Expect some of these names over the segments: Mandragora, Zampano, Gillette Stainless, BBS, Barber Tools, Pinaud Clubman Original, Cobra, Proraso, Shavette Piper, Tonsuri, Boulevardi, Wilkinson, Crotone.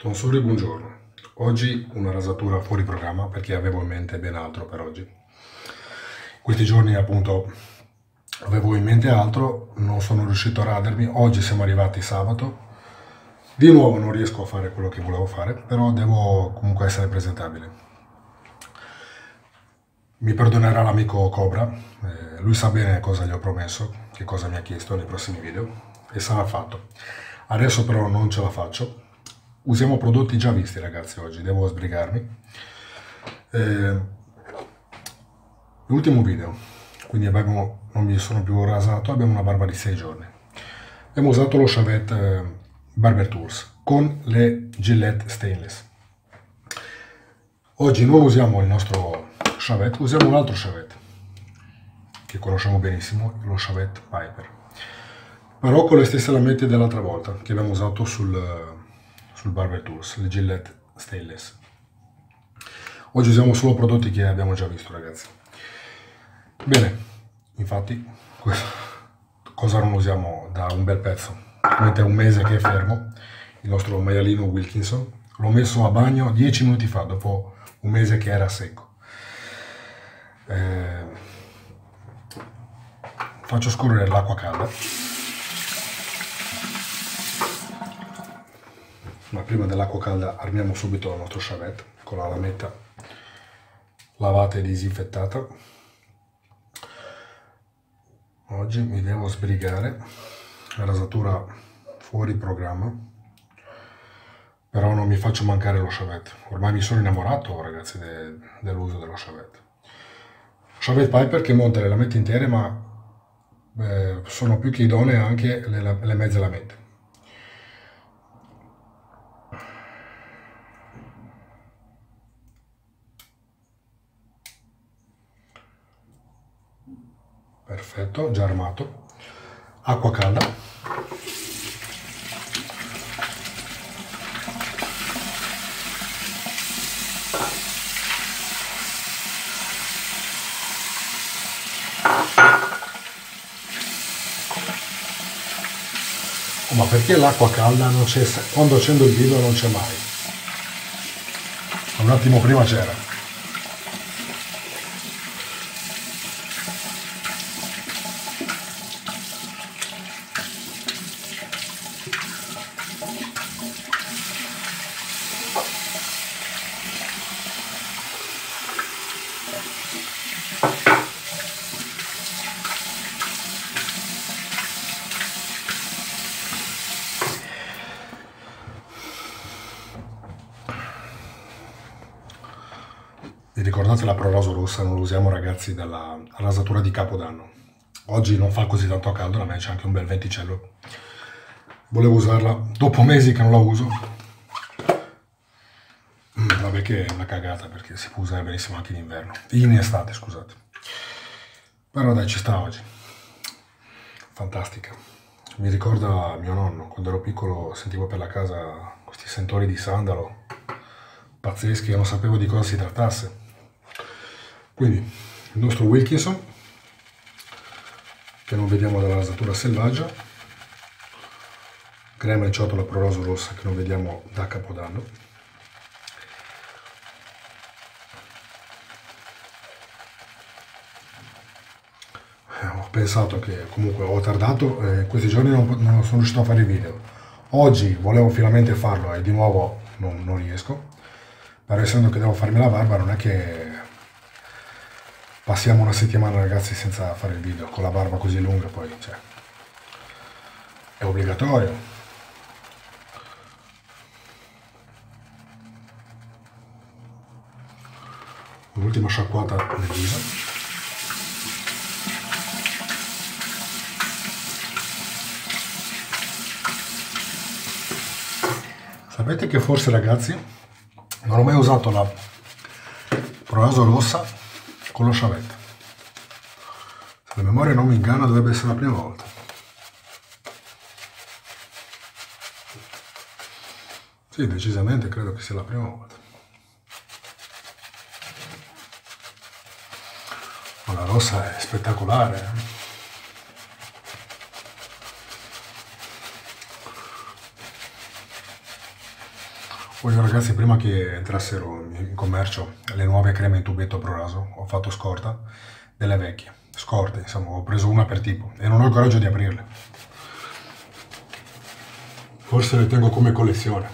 Tonsuri, buongiorno. Oggi una rasatura fuori programma perché avevo in mente ben altro per oggi. Questi giorni appunto avevo in mente altro, non sono riuscito a radermi. Oggi siamo arrivati sabato. Di nuovo non riesco a fare quello che volevo fare, però devo comunque essere presentabile. Mi perdonerà l'amico Cobra, lui sa bene cosa gli ho promesso, che cosa mi ha chiesto nei prossimi video, e sarà fatto. Adesso però non ce la faccio. Usiamo prodotti già visti, ragazzi, oggi. Devo sbrigarmi. L'ultimo video, quindi non mi sono più rasato, abbiamo una barba di 6 giorni. Abbiamo usato lo Shavette Barber Tools con le Gillette Stainless. Oggi non usiamo il nostro Shavette, usiamo un altro Shavette, che conosciamo benissimo, lo Shavette Piper. Però con le stesse lamette dell'altra volta, che abbiamo usato sul Barber Tools, le Gillette Stainless. Oggi usiamo solo prodotti che abbiamo già visto, ragazzi. Bene, infatti, cosa non usiamo da un bel pezzo? Mentre è un mese che è fermo, il nostro maialino Wilkinson, l'ho messo a bagno 10 minuti fa, dopo un mese che era secco. Faccio scorrere l'acqua calda. Ma prima dell'acqua calda armiamo subito il nostro Shavette con la lametta lavata e disinfettata. Oggi mi devo sbrigare, la rasatura fuori programma, però non mi faccio mancare lo Shavette. Ormai mi sono innamorato, ragazzi, dell'uso dello Shavette. Shavette Piper che monta le lamette intere, ma sono più che idonee anche le mezze lamette. Perfetto, già armato. Acqua calda. Ma perché l'acqua calda non c'è? Quando accendo il video non c'è mai. Un attimo prima c'era. Vi ricordate la proroso rossa? Non lo usiamo, ragazzi, dalla rasatura di Capodanno. Oggi non fa così tanto caldo, da me c'è anche un bel venticello. Volevo usarla dopo mesi che non la uso. Vabbè, che è una cagata, perché si può usare benissimo anche in inverno. In estate, scusate. Però dai, ci sta oggi. Fantastica. Mi ricorda mio nonno. Quando ero piccolo sentivo per la casa questi sentori di sandalo. Pazzeschi, io non sapevo di cosa si trattasse. Quindi il nostro Wilkinson, che non vediamo dalla rasatura selvaggia, crema e ciotola proroso rossa che non vediamo da Capodanno, ho pensato che comunque ho tardato, questi giorni non sono riuscito a fare i video. Oggi volevo finalmente farlo e di nuovo non riesco, però essendo che devo farmi la barba non è che passiamo una settimana, ragazzi, senza fare il video, con la barba così lunga poi, cioè, è obbligatorio. Un'ultima sciacquata del viso. Sapete che forse, ragazzi, non ho mai usato la proroso rossa con lo Shavette. Se la memoria non mi inganna dovrebbe essere la prima volta. Sì, decisamente credo che sia la prima volta. Ma la rossa è spettacolare, eh? Buongiorno ragazzi, prima che entrassero in commercio le nuove creme in tubetto proraso, ho fatto scorta delle vecchie, scorte, insomma, ho preso una per tipo e non ho il coraggio di aprirle. Forse le tengo come collezione,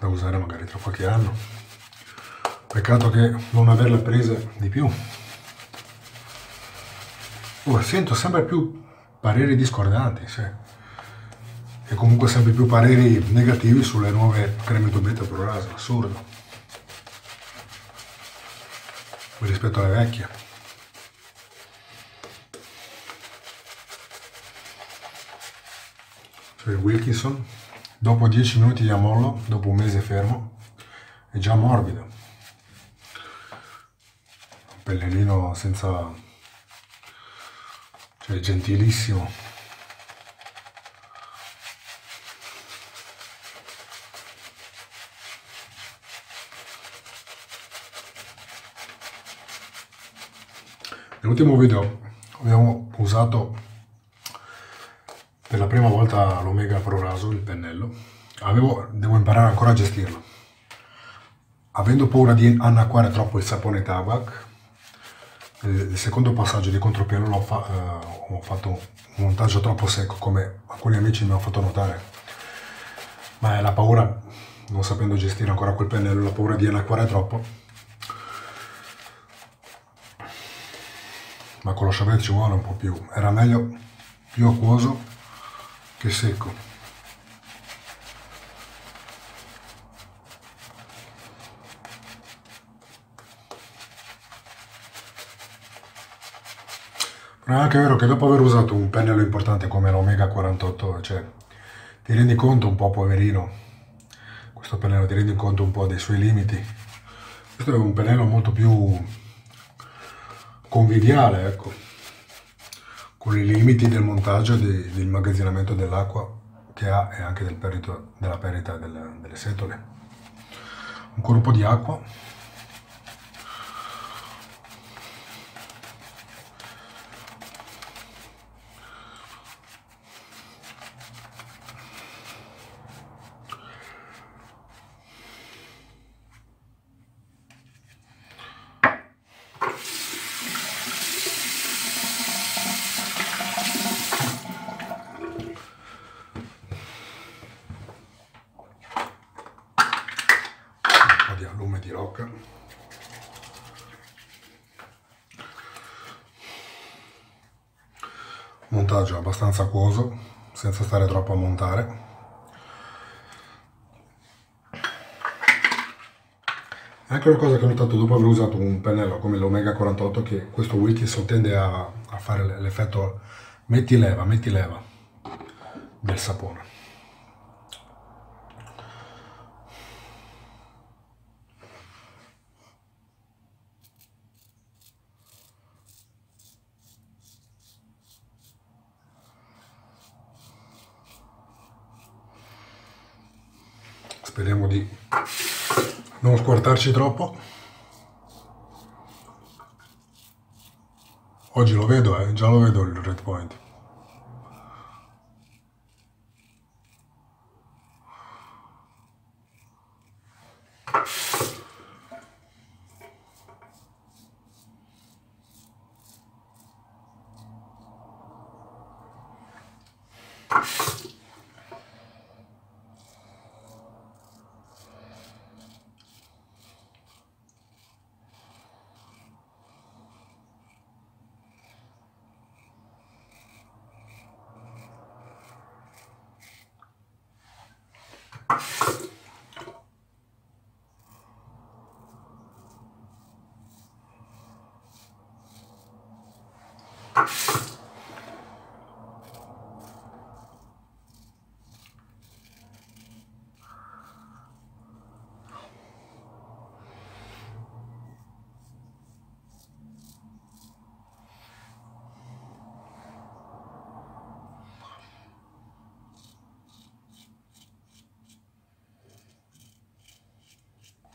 da usare magari tra qualche anno. Peccato che non averle prese di più. Sento sempre più pareri discordanti, sì. E comunque sempre più pareri negativi sulle nuove creme in tubetto proraso, assurdo, rispetto alle vecchie. Cioè, Wilkinson, dopo 10 minuti di ammollo, dopo un mese fermo, è già morbido. Un pellerino senza... cioè, gentilissimo. Nell'ultimo video abbiamo usato per la prima volta l'Omega Proraso, il pennello. Devo imparare ancora a gestirlo. Avendo paura di annacquare troppo il sapone tabac, il secondo passaggio di contropiano ho fatto un montaggio troppo secco, come alcuni amici mi hanno fatto notare. Ma è la paura, non sapendo gestire ancora quel pennello, la paura di annacquare troppo. Ma con lo Shavette ci vuole un po' più, era meglio più acquoso che secco. Però è anche vero che dopo aver usato un pennello importante come l'Omega 48, cioè, ti rendi conto un po', poverino, questo pennello, ti rendi conto un po' dei suoi limiti. Questo è un pennello molto più... conviviale, ecco, con i limiti del montaggio e dell'immagazzinamento dell'acqua che ha e anche del perito, della perita delle setole. Ancora un po' di acqua. Montaggio abbastanza acquoso, senza stare troppo a montare. Anche una cosa che ho notato dopo aver usato un pennello come l'Omega 48, che questo Wilkinson tende a fare l'effetto metti leva del sapone. Speriamo di non squartarci troppo. Oggi lo vedo, già lo vedo il red point.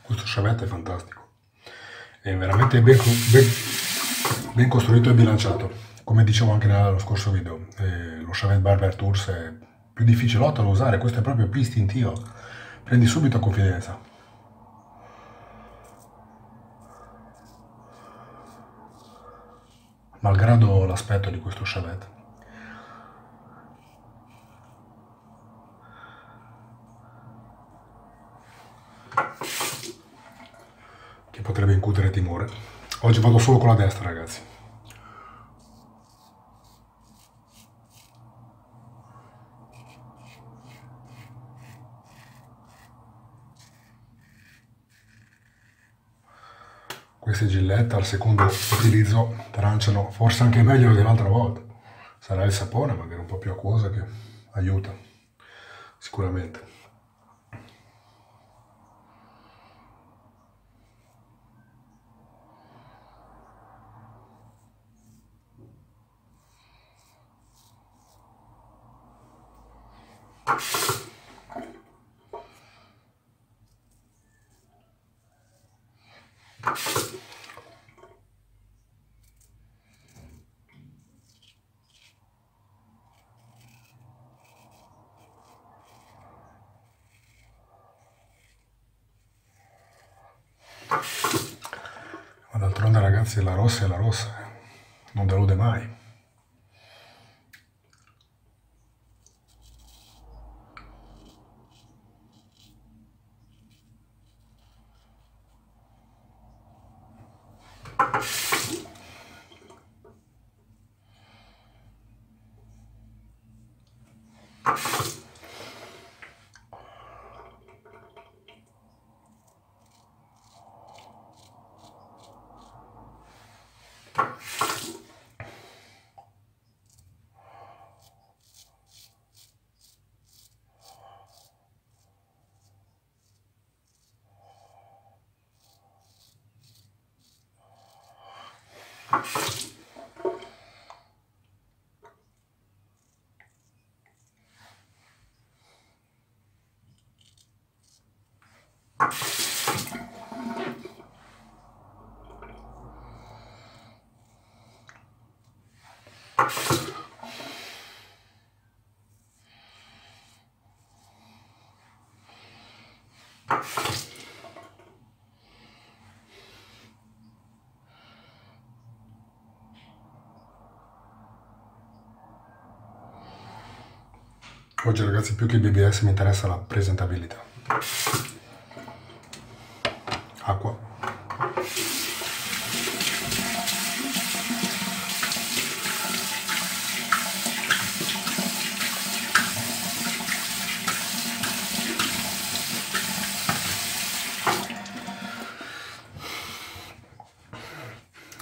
Questo Shavette è fantastico, è veramente ben costruito e bilanciato, come dicevo anche nello scorso video. Lo Shavette Barber Tools è più difficilotto da usare, questo è proprio più istintivo, prendi subito confidenza. Malgrado l'aspetto di questo Shavette. Che potrebbe incutere timore. Oggi vado solo con la destra, ragazzi. Queste Gillette al secondo utilizzo tranciano forse anche meglio dell'altra volta. Sarà il sapone magari un po' più acquosa che aiuta sicuramente. Ma d'altronde ragazzi la rossa è la rossa, non delude mai. Oggi ragazzi più che il BBS mi interessa la presentabilità. Acqua.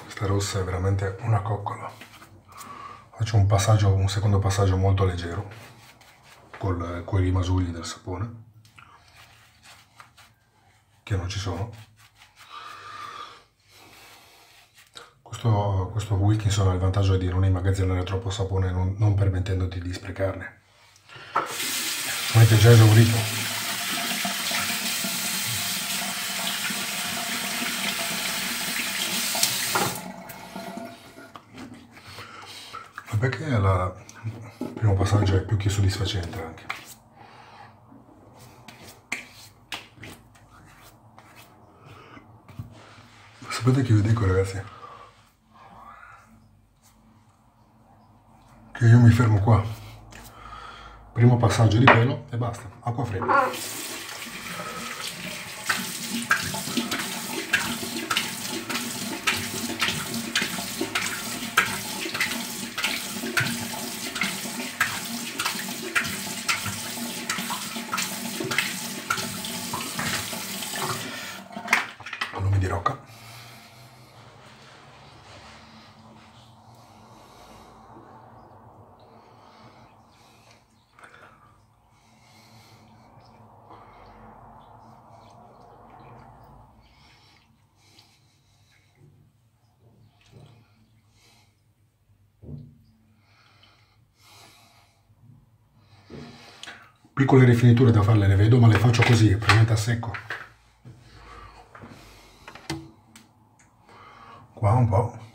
Questa rossa è veramente una coccola. Faccio un passaggio, un secondo passaggio molto leggero. Con i rimasugli del sapone che non ci sono. Questo Wilkinson ha il vantaggio di non immagazzinare troppo sapone, non permettendoti di sprecarne. Avete già esaurito. Perché il primo passaggio è più che soddisfacente anche. Sapete che vi dico ragazzi? Che io mi fermo qua. Primo passaggio di pelo e basta, acqua fredda. Piccole rifiniture da farle, le vedo, ma le faccio così, praticamente a secco. Qua un po'.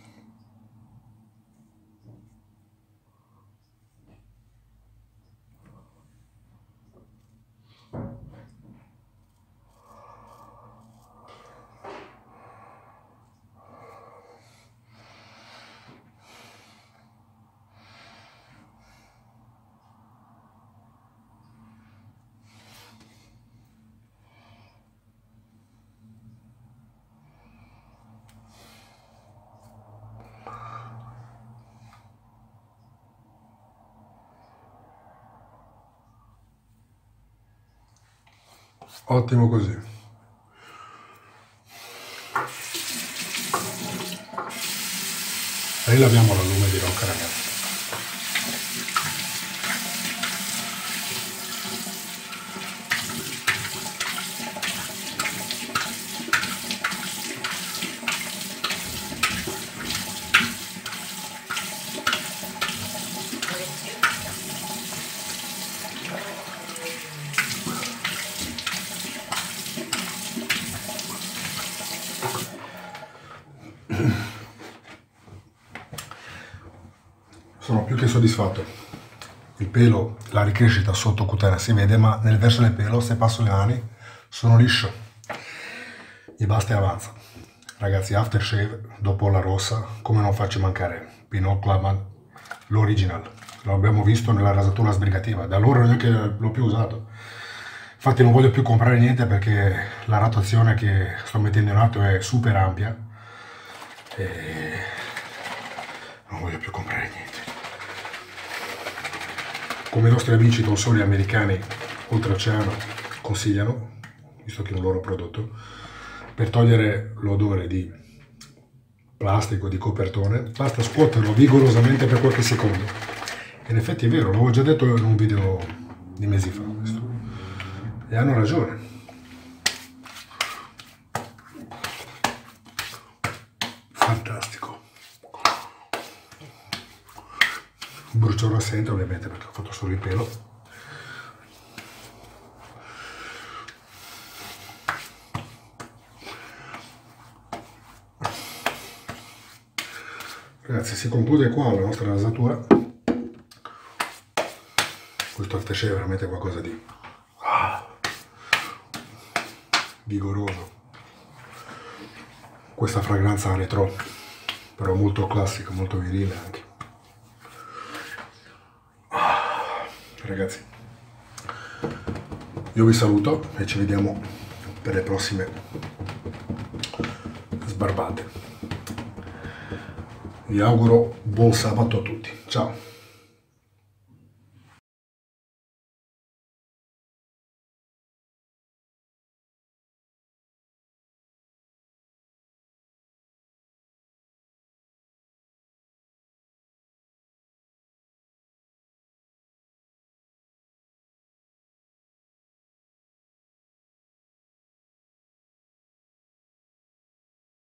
Ottimo così. Rilaviamo la lume di rocca, ragazzi. Sono più che soddisfatto, il pelo, la ricrescita sottocutanea si vede, ma nel verso del pelo, se passo le mani, sono liscio, mi basta e avanza. Ragazzi, aftershave dopo la rossa, come non faccio mancare Pinaud Clubman, l'original, l'abbiamo visto nella rasatura sbrigativa, da allora neanche l'ho più usato, infatti non voglio più comprare niente perché la rotazione che sto mettendo in atto è super ampia e non voglio più comprare niente. Come i nostri amici Tonsuri americani oltreoceano consigliano, visto che è un loro prodotto, per togliere l'odore di plastico, di copertone, basta scuoterlo vigorosamente per qualche secondo. In effetti è vero, l'avevo già detto in un video di mesi fa, questo. E hanno ragione. Fantastico. Un bruciore assente ovviamente perché ho fatto solo il pelo. Ragazzi, si conclude qua la nostra rasatura. Questo aftershave è veramente qualcosa di vigoroso. Questa fragranza retro, però molto classica, molto virile anche. Ragazzi, io vi saluto e ci vediamo per le prossime sbarbate. Vi auguro buon sabato a tutti, ciao!